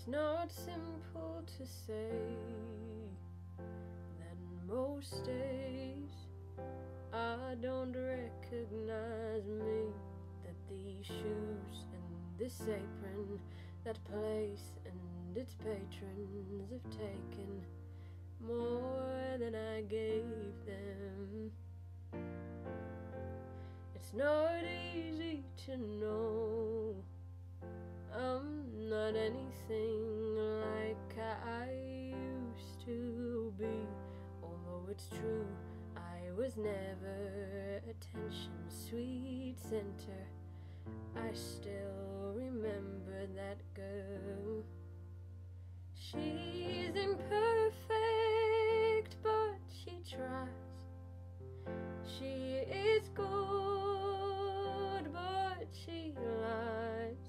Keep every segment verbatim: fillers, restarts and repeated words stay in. It's not simple to say that most days I don't recognize me, that these shoes and this apron, that place and its patrons have taken more than I gave them. It's not easy to know I'm not anything like I used to be, although it's true I was never attention's sweet center. I still remember that girl. She's imperfect, but she tries. She is good, but she lies.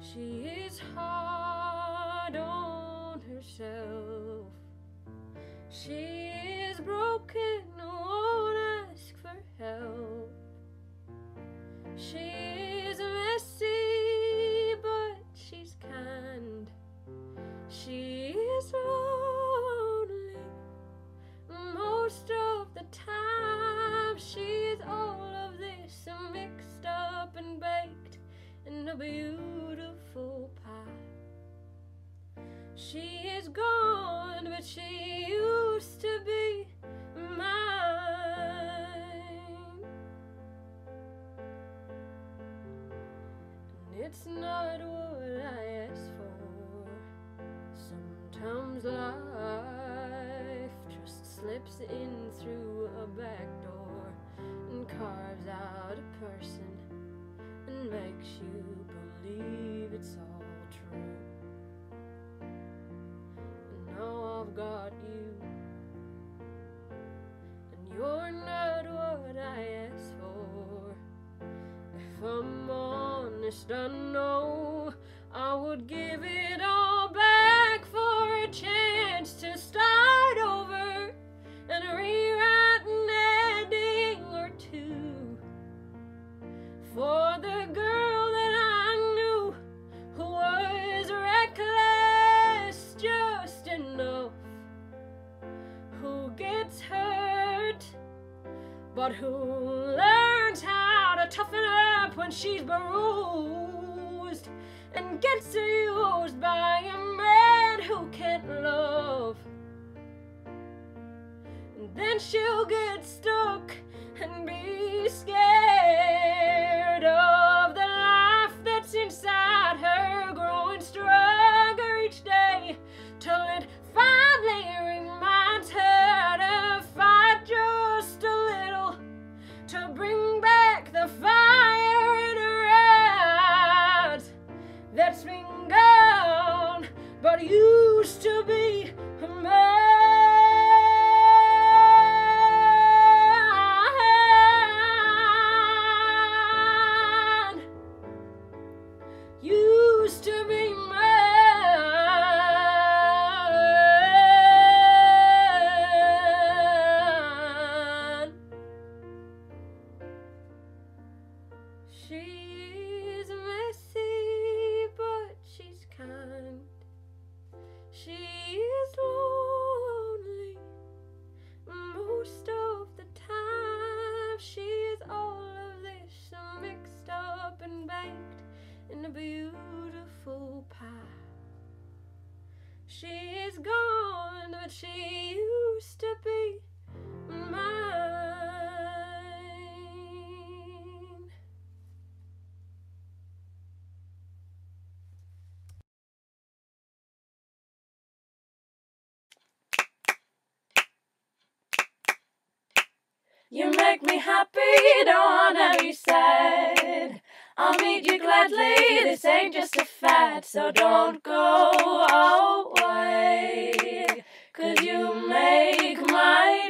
She is hard on herself. She is broken, won't ask for help. She is messy, but she's kind. She is lonely most of the time. She is all of this, mixed up and baked in a beautiful pie. She is gone, but she used to be mine. And it's not what I asked for. Sometimes life just slips in through a back door and carves out a person and makes you believe it's all true. And now I've got you, and you're not what I asked for. If I'm honest, I know I would give it all back for a chance to start over and rewrite an ending or two for the girl that I knew, who was reckless just enough, who gets hurt, but who learns how to toughen up when she's bruised, and gets used by a man who can't love. And then she'll get stuck and be scared of the life that's inside her, growing stronger each day, till it finally reminds her to fight just a little, to bring back the fire in her eyes that's been gone, but used to be mine. Used to be mine. She's messy, but she's kind. She is lonely most of the time. She is all of this, mixed up and baked in a beautiful pie. She is gone, but she used to be mine. You make me happy, don't wanna be sad. I'll meet you gladly, this ain't just a fad. So don't go away, 'cause you make my